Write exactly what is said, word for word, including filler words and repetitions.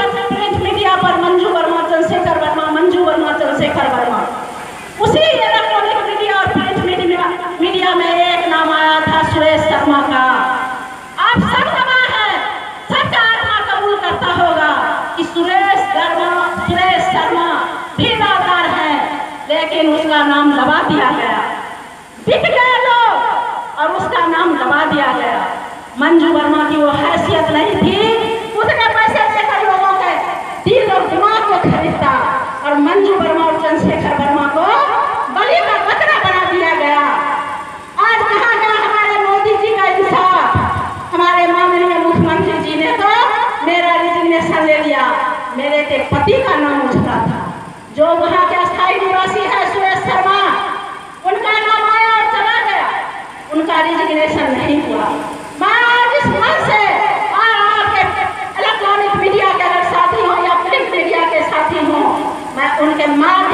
Printer print media पर मंजू वर्मा, चंद्रशेखर वर्मा, मंजू वर्मा, चंद्रशेखर वर्मा। उसी electronic media और प्रिंट मीडिया मीडिया में एक नाम आया था सुरेश शर्मा का। आप सब गवाह हैं, सबका आत्मा कबूल करता होगा कि सुरेश शर्मा सुरेश शर्मा भी नादार है, लेकिन उसका नाम दबा दिया गया, बिक गए लोग और उसका नाम दबा दिया गया। मंजू वर्मा की वो हैसियत नहीं थी, उसने पैसे देकर लोगों के दिल और दिमाग को खरीदा और मंजू वर्मा और चंद्रशेखर वर्मा को बलि का बकरा बना दिया गया। आज कहाँ गया हमारे मोदी जी का इंसाफ? हमारे माननीय मुख्यमंत्री जी ने तो मेरा रिजिग्नेशन ले लिया, मेरे के पति का नाम उठता था, जो वहाँ के स्थायी निवासी है सुरेश शर्मा, उनका नाम आया और चला गया, उनका रिजिग्नेशन नहीं हुआ। उनके मां